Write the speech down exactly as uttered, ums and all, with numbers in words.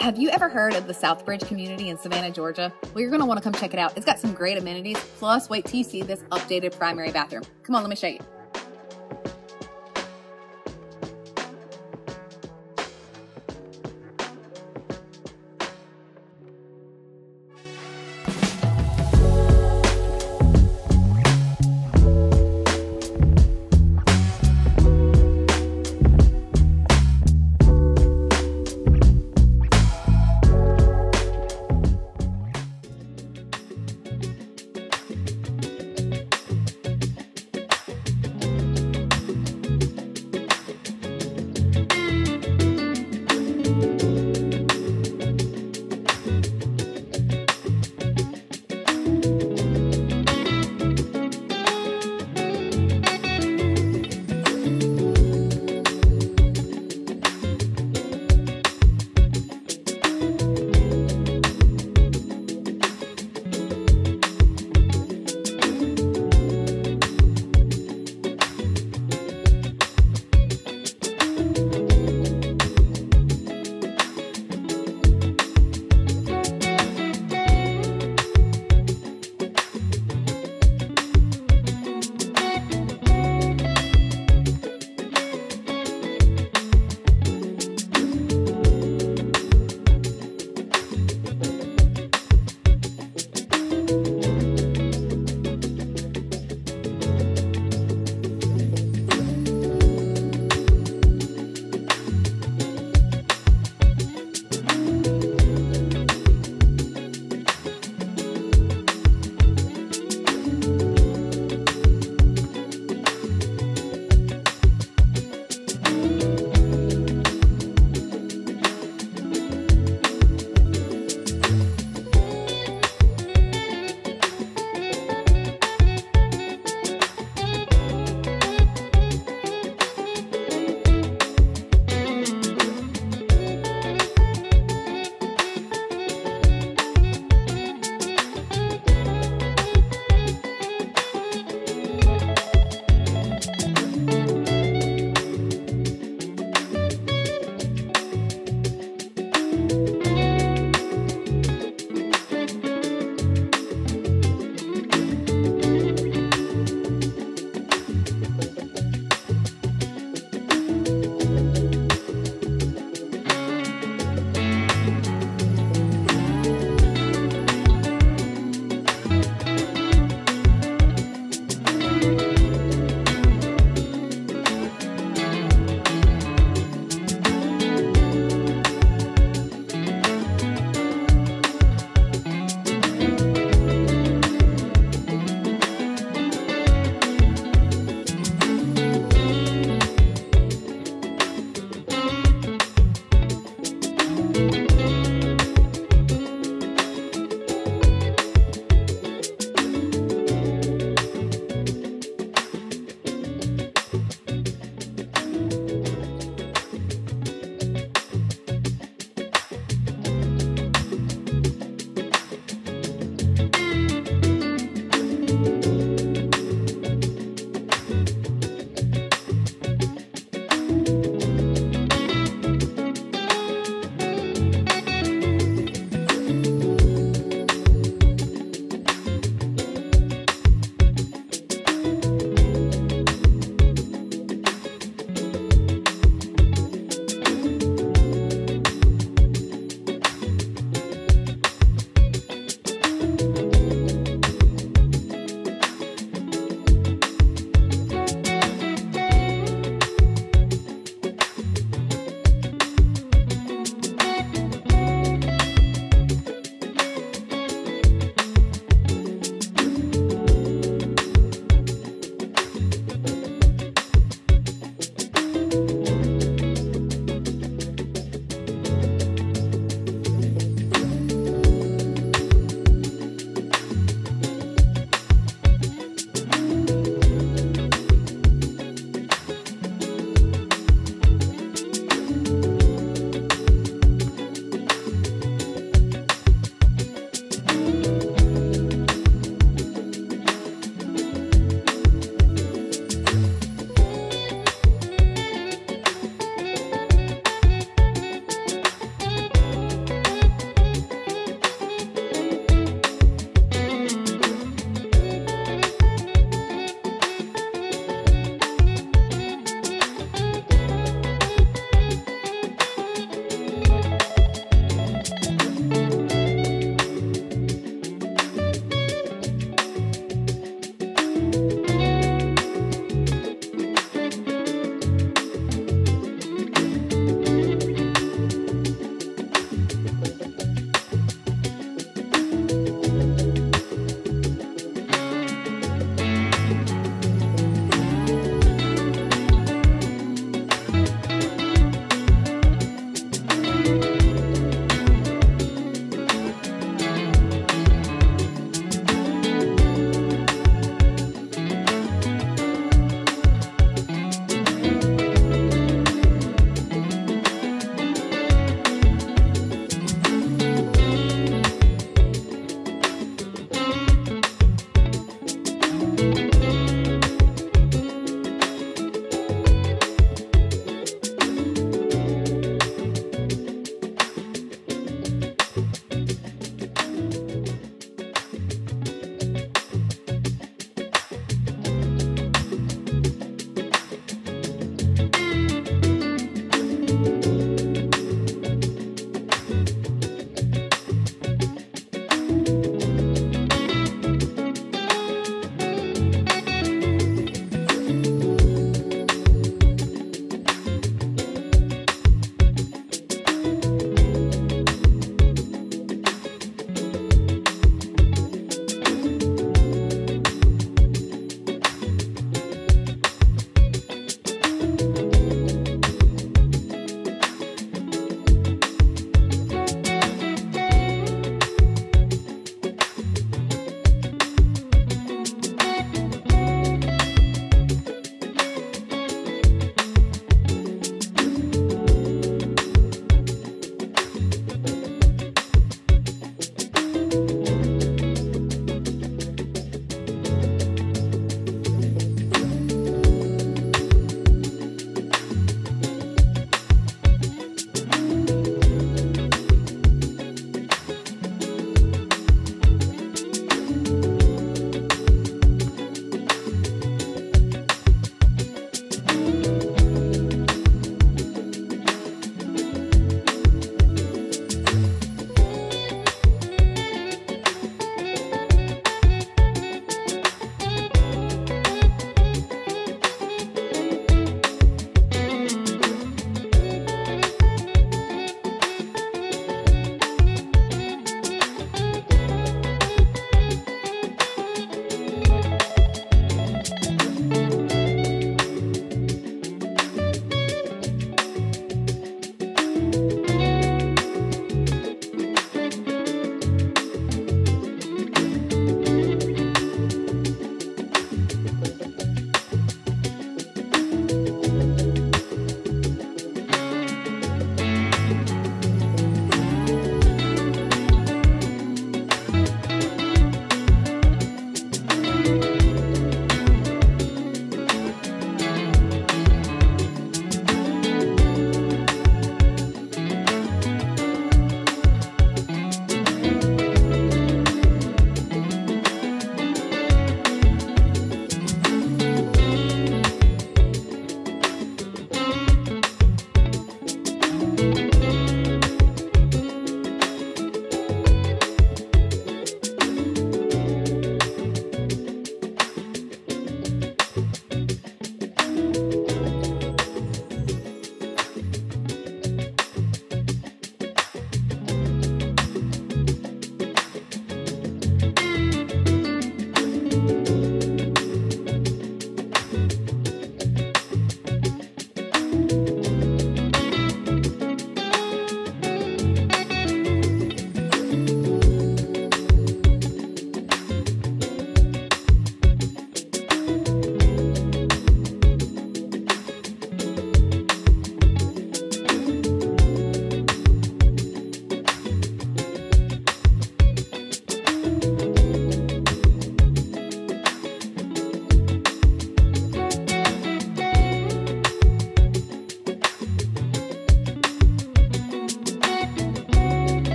Have you ever heard of the Southbridge community in Savannah, Georgia? Well, you're going to want to come check it out. It's got some great amenities. Plus, wait till you see this updated primary bathroom. Come on, let me show you.